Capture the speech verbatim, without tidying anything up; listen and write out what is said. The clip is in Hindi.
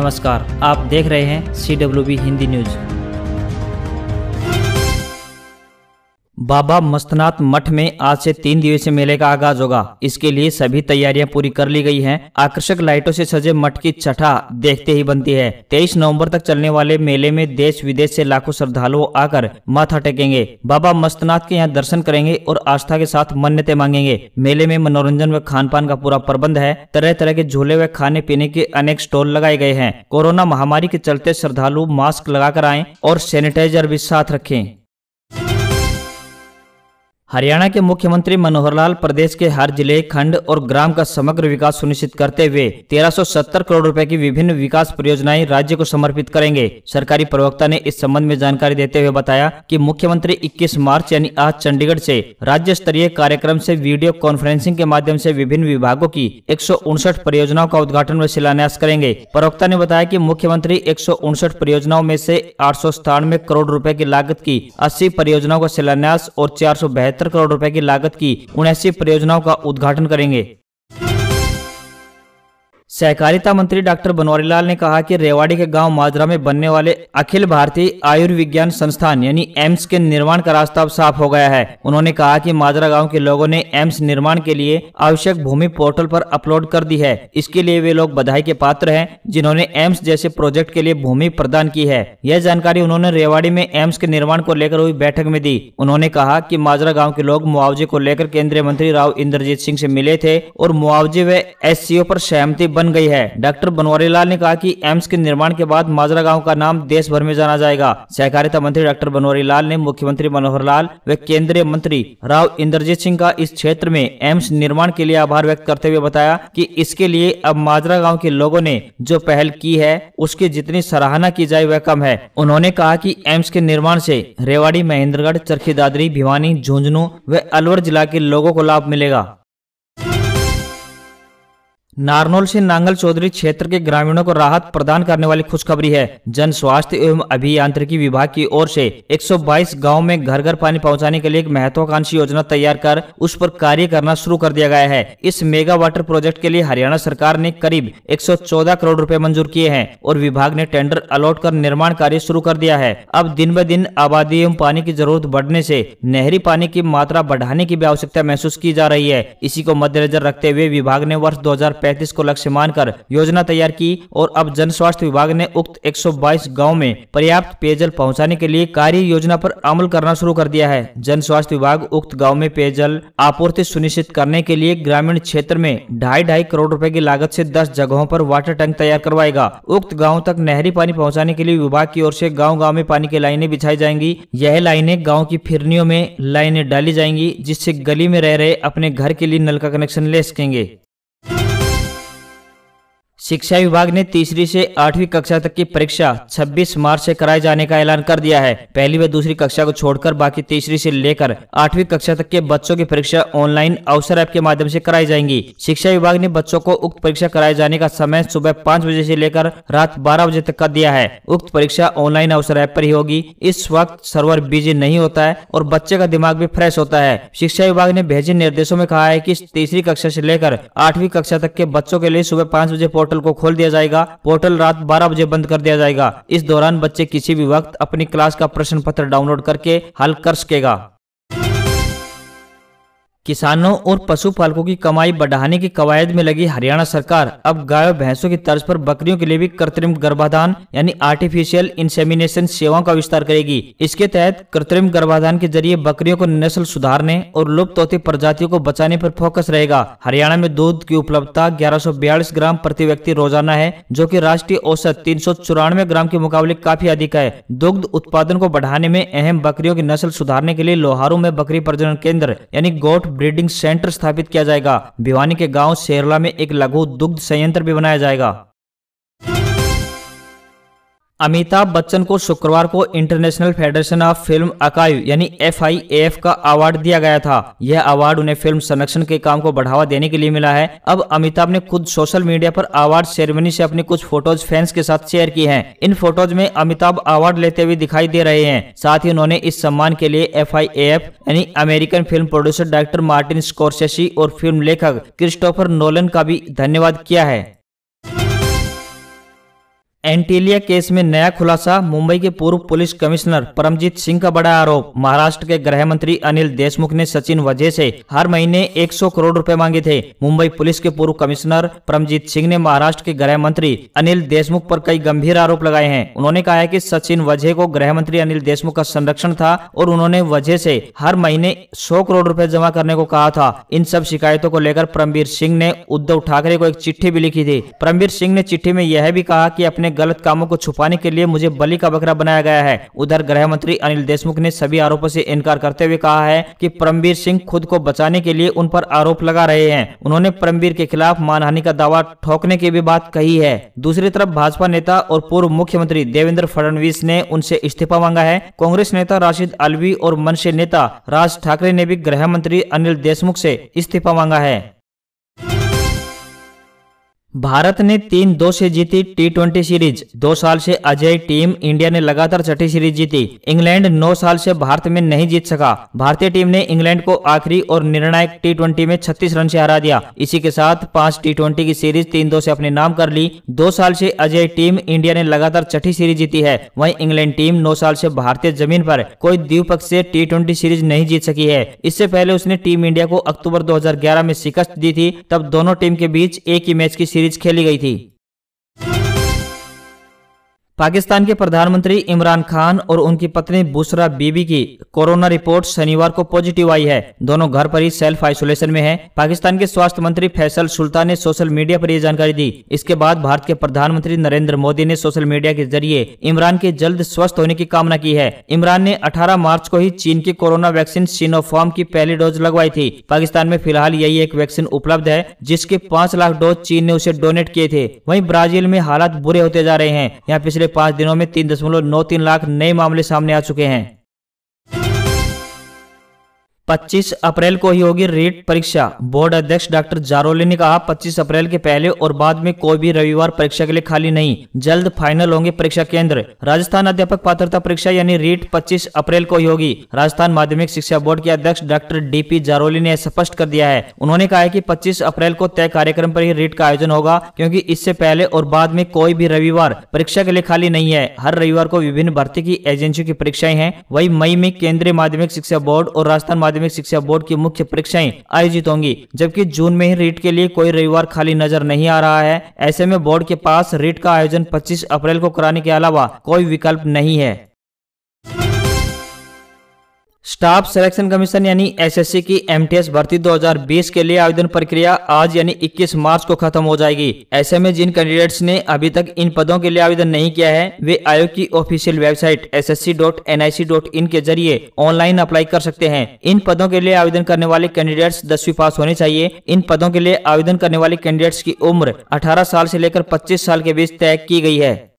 नमस्कार, आप देख रहे हैं C W B Hindi news. Baba Mastnath मठ में आज से तीन दिवसीय मेले का आगाज होगा। इसके लिए सभी तैयारियां पूरी कर ली गई हैं। आकर्षक लाइटों से सजे मठ की छठा देखते ही बनती है। तेईस नवंबर तक चलने वाले मेले में देश विदेश से लाखों श्रद्धालु आकर माथा टेकेंगे, बाबा मस्तनाथ के यहाँ दर्शन करेंगे और आस्था के साथ मन्नतें मांगेंगे। मेले में मनोरंजन व खान पान का पूरा प्रबंध है। तरह तरह के झूले व खाने पीने के अनेक स्टॉल लगाए गए हैं। कोरोना महामारी के चलते श्रद्धालु मास्क लगा कर आए और सैनिटाइजर भी साथ रखें। हरियाणा के मुख्यमंत्री मनोहर लाल प्रदेश के हर जिले, खंड और ग्राम का समग्र विकास सुनिश्चित करते हुए तेरह सौ सत्तर करोड़ रुपए की विभिन्न विकास परियोजनाएं राज्य को समर्पित करेंगे। सरकारी प्रवक्ता ने इस संबंध में जानकारी देते हुए बताया कि मुख्यमंत्री इक्कीस मार्च यानी आज चंडीगढ़ से राज्य स्तरीय कार्यक्रम से वीडियो कॉन्फ्रेंसिंग के माध्यम से विभिन्न विभागों की एक सौ उनसठ परियोजनाओं का उद्घाटन व शिलान्यास करेंगे। प्रवक्ता ने बताया की मुख्यमंत्री एक सौ उनसठ परियोजनाओं में से आठ सौ सतानवे करोड़ रूपए की लागत की अस्सी परियोजनाओं का शिलान्यास और चार सौ बहत्तर करोड़ रुपए की लागत की उन्यासी परियोजनाओं का उद्घाटन करेंगे। सहकारिता मंत्री डॉक्टर बनवारीलाल ने कहा कि रेवाड़ी के गांव माजरा में बनने वाले अखिल भारतीय आयुर्विज्ञान संस्थान यानी एम्स के निर्माण का रास्ता अब साफ हो गया है। उन्होंने कहा कि माजरा गांव के लोगों ने एम्स निर्माण के लिए आवश्यक भूमि पोर्टल पर अपलोड कर दी है। इसके लिए वे लोग बधाई के पात्र हैं जिन्होंने एम्स जैसे प्रोजेक्ट के लिए भूमि प्रदान की है। यह जानकारी उन्होंने रेवाड़ी में एम्स के निर्माण को लेकर हुई बैठक में दी। उन्होंने कहा कि माजरा गाँव के लोग मुआवजे को लेकर केंद्रीय मंत्री राव इंद्रजीत सिंह से मिले थे और मुआवजे व एस सी ओ पर सहमति बन गई है। डॉक्टर बनवारीलाल ने कहा कि एम्स के निर्माण के बाद माजरा गांव का नाम देश भर में जाना जाएगा। सहकारिता मंत्री डॉक्टर बनवारीलाल ने मुख्यमंत्री मनोहर लाल व केंद्रीय मंत्री राव इंद्रजीत सिंह का इस क्षेत्र में एम्स निर्माण के लिए आभार व्यक्त करते हुए बताया कि इसके लिए अब माजरा गांव के लोगों ने जो पहल की है उसकी जितनी सराहना की जाए वह कम है। उन्होंने कहा कि एम्स के निर्माण से रेवाड़ी, महेन्द्रगढ़, चरखी दादरी, भिवानी, झुंझुनू व अलवर जिला के लोगों को लाभ मिलेगा। नारनोल से नांगल चौधरी क्षेत्र के ग्रामीणों को राहत प्रदान करने वाली खुशखबरी है। जन स्वास्थ्य एवं अभियांत्रिकी विभाग की ओर से एक सौ बाईस गांव में घर घर पानी पहुंचाने के लिए एक महत्वाकांक्षी योजना तैयार कर उस पर कार्य करना शुरू कर दिया गया है। इस मेगा वाटर प्रोजेक्ट के लिए हरियाणा सरकार ने करीब एक सौ चौदह करोड़ रुपए मंजूर किए हैं और विभाग ने टेंडर अलॉट कर निर्माण कार्य शुरू कर दिया है। अब दिन ब दिन आबादी एवं पानी की जरूरत बढ़ने से नहरी पानी की मात्रा बढ़ाने की भी आवश्यकता महसूस की जा रही है। इसी को मद्देनजर रखते हुए विभाग ने वर्ष दो हजार पैंतीस को लक्ष्य मानकर योजना तैयार की और अब जन स्वास्थ्य विभाग ने उक्त एक सौ बाईस गांव में पर्याप्त पेयजल पहुंचाने के लिए कार्य योजना पर अमल करना शुरू कर दिया है। जन स्वास्थ्य विभाग उक्त गांव में पेयजल आपूर्ति सुनिश्चित करने के लिए ग्रामीण क्षेत्र में ढाई ढाई करोड़ रुपए की लागत से दस जगहों पर वाटर टैंक तैयार करवाएगा। उक्त गाँव तक नहरी पानी पहुँचाने के लिए विभाग की ओर से गाँव गाँव में पानी की लाइनें बिछाई जाएंगी। यह लाइनें गाँव की फिरनियों में लाइनें डाली जाएंगी जिससे गली में रह रहे अपने घर के लिए नल का कनेक्शन ले सकेंगे। शिक्षा विभाग ने तीसरी से आठवीं कक्षा तक की परीक्षा छब्बीस मार्च से कराए जाने का ऐलान कर दिया है। पहली व दूसरी कक्षा को छोड़कर बाकी तीसरी से लेकर आठवीं कक्षा तक के बच्चों की परीक्षा ऑनलाइन अवसर ऐप के माध्यम से कराई जाएंगी। शिक्षा विभाग ने बच्चों को उक्त परीक्षा कराए जाने का समय सुबह पाँच बजे से लेकर रात बारह बजे तक का दिया है। उक्त परीक्षा ऑनलाइन अवसर ऐप पर ही होगी। इस वक्त सर्वर बिजी नहीं होता है और बच्चे का दिमाग भी फ्रेश होता है। शिक्षा विभाग ने भेजे निर्देशों में कहा है कि तीसरी कक्षा से लेकर आठवीं कक्षा तक के बच्चों के लिए सुबह पाँच बजे पोर्टल को खोल दिया जाएगा। पोर्टल रात बारह बजे बंद कर दिया जाएगा। इस दौरान बच्चे किसी भी वक्त अपनी क्लास का प्रश्न पत्र डाउनलोड करके हल कर सकेगा। किसानों और पशुपालकों की कमाई बढ़ाने की कवायद में लगी हरियाणा सरकार अब गायों भैंसों की तर्ज पर बकरियों के लिए भी कृत्रिम गर्भाधान यानी आर्टिफिशियल इंसेमिनेशन सेवाओं का विस्तार करेगी। इसके तहत कृत्रिम गर्भाधान के जरिए बकरियों को नस्ल सुधारने और लुप्त होती प्रजातियों को बचाने पर फोकस रहेगा। हरियाणा में दूध की उपलब्धता ग्यारह सौ बयालीस ग्राम प्रति व्यक्ति रोजाना है जो की राष्ट्रीय औसत तीन सौ चौरानवे ग्राम के मुकाबले काफी अधिक है। दुग्ध उत्पादन को बढ़ाने में अहम बकरियों की नस्ल सुधारने के लिए लोहारू में बकरी प्रजनन केंद्र यानी गोट ब्रीडिंग सेंटर स्थापित किया जाएगा। भिवानी के गांव शेरला में एक लघु दुग्ध संयंत्र भी बनाया जाएगा। अमिताभ बच्चन को शुक्रवार को इंटरनेशनल फेडरेशन ऑफ फिल्म अकाइव यानी एफ आई ए एफ का अवार्ड दिया गया था। यह अवार्ड उन्हें फिल्म संरक्षण के काम को बढ़ावा देने के लिए मिला है। अब अमिताभ ने खुद सोशल मीडिया पर अवार्ड सेरेमनी से अपनी कुछ फोटोज फैंस के साथ शेयर की हैं। इन फोटोज में अमिताभ अवार्ड लेते हुए दिखाई दे रहे हैं। साथ ही उन्होंने इस सम्मान के लिए एफ आई ए एफ यानी American film producer director Martin Scorsese और फिल्म लेखक क्रिस्टोफर नोलन का भी धन्यवाद किया है। एंटीलिया केस में नया खुलासा, मुंबई के पूर्व पुलिस कमिश्नर परमजीत सिंह का बड़ा आरोप। महाराष्ट्र के गृह मंत्री अनिल देशमुख ने सचिन वझे से हर महीने सौ करोड़ रुपए मांगे थे। मुंबई पुलिस के पूर्व कमिश्नर परमजीत सिंह ने महाराष्ट्र के गृह मंत्री अनिल देशमुख पर कई गंभीर आरोप लगाए हैं। उन्होंने कहा है कि सचिन वझे को गृह मंत्री अनिल देशमुख का संरक्षण था और उन्होंने वझे से हर महीने सौ करोड़ रुपए जमा करने को कहा था। इन सब शिकायतों को लेकर परमवीर सिंह ने उद्धव ठाकरे को एक चिट्ठी भी लिखी थी। परमवीर सिंह ने चिट्ठी में यह भी कहा कि अपने गलत कामों को छुपाने के लिए मुझे बलि का बकरा बनाया गया है। उधर गृह मंत्री अनिल देशमुख ने सभी आरोपों से इनकार करते हुए कहा है कि परमवीर सिंह खुद को बचाने के लिए उन पर आरोप लगा रहे हैं। उन्होंने परमवीर के खिलाफ मानहानि का दावा ठोकने की भी बात कही है। दूसरी तरफ भाजपा नेता और पूर्व मुख्यमंत्री देवेंद्र फडणवीस ने उनसे इस्तीफा मांगा है। कांग्रेस नेता राशिद अलवी और मनसे नेता राज ठाकरे ने भी गृह मंत्री अनिल देशमुख से इस्तीफा मांगा है। भारत ने तीन दो से जीती टी ट्वेंटी सीरीज। दो साल से अजय टीम इंडिया ने लगातार छठी सीरीज जीती। इंग्लैंड नौ साल से भारत में नहीं जीत सका। भारतीय टीम ने इंग्लैंड को आखिरी और निर्णायक टी ट्वेंटी में छत्तीस रन से हरा दिया। इसी के साथ पांच टी ट्वेंटी की सीरीज तीन दो से अपने नाम कर ली। दो साल से अजय टीम इंडिया ने लगातार छठी सीरीज जीती है। वहीं इंग्लैंड टीम नौ साल से भारतीय जमीन पर कोई द्विपक्षीय टी ट्वेंटी सीरीज नहीं जीत सकी है। इससे पहले उसने टीम इंडिया को अक्टूबर दो हजार ग्यारह में शिकस्त दी थी। तब दोनों टीम के बीच एक ही मैच की सीरीज खेली गई थी। पाकिस्तान के प्रधानमंत्री इमरान खान और उनकी पत्नी बुशरा बीबी की कोरोना रिपोर्ट शनिवार को पॉजिटिव आई है। दोनों घर पर ही सेल्फ आइसोलेशन में हैं। पाकिस्तान के स्वास्थ्य मंत्री फैसल सुल्तान ने सोशल मीडिया पर यह जानकारी दी। इसके बाद भारत के प्रधानमंत्री नरेंद्र मोदी ने सोशल मीडिया के जरिए इमरान के जल्द स्वस्थ होने की कामना की है। इमरान ने अठारह मार्च को ही चीन की कोरोना वैक्सीन सीनोफार्म की पहली डोज लगवाई थी। पाकिस्तान में फिलहाल यही एक वैक्सीन उपलब्ध है जिसके पाँच लाख डोज चीन ने उसे डोनेट किए थे। वहीं ब्राजील में हालात बुरे होते जा रहे हैं। यहाँ पिछले पाँच दिनों में तीन दशमलव नौ तीन लाख नए मामले सामने आ चुके हैं। पच्चीस अप्रैल को ही होगी रीट परीक्षा। बोर्ड अध्यक्ष डॉक्टर जारोली ने कहा, पच्चीस अप्रैल के पहले और बाद में कोई भी रविवार परीक्षा के लिए खाली नहीं। जल्द फाइनल होंगे परीक्षा केंद्र। राजस्थान अध्यापक पात्रता परीक्षा यानी रीट पच्चीस अप्रैल को ही होगी। राजस्थान माध्यमिक शिक्षा बोर्ड के अध्यक्ष डॉक्टर डी पी जारोली ने स्पष्ट कर दिया है। उन्होंने कहा है कि पच्चीस अप्रैल को तय कार्यक्रम पर ही रीट का आयोजन होगा, क्योंकि इससे पहले और बाद में कोई भी रविवार परीक्षा के लिए खाली नहीं है। हर रविवार को विभिन्न भर्ती की एजेंसियों की परीक्षाएं हैं। वही मई में केंद्रीय माध्यमिक शिक्षा बोर्ड और राजस्थान माध्यमिक शिक्षा बोर्ड की मुख्य परीक्षाएं आयोजित होंगी, जबकि जून में ही रीट के लिए कोई रविवार खाली नजर नहीं आ रहा है। ऐसे में बोर्ड के पास रीट का आयोजन पच्चीस अप्रैल को कराने के अलावा कोई विकल्प नहीं है। स्टाफ सिलेक्शन कमीशन यानी एस एस सी की एम टी एस भर्ती दो हजार बीस के लिए आवेदन प्रक्रिया आज यानी इक्कीस मार्च को खत्म हो जाएगी। ऐसे में जिन कैंडिडेट्स ने अभी तक इन पदों के लिए आवेदन नहीं किया है, वे आयोग की official website S S C dot N I C dot in के जरिए ऑनलाइन अप्लाई कर सकते हैं। इन पदों के लिए आवेदन करने वाले कैंडिडेट्स दसवीं पास होने चाहिए। इन पदों के लिए आवेदन करने वाले कैंडिडेट्स की उम्र अठारह साल से लेकर पच्चीस साल के बीच तय की गई है।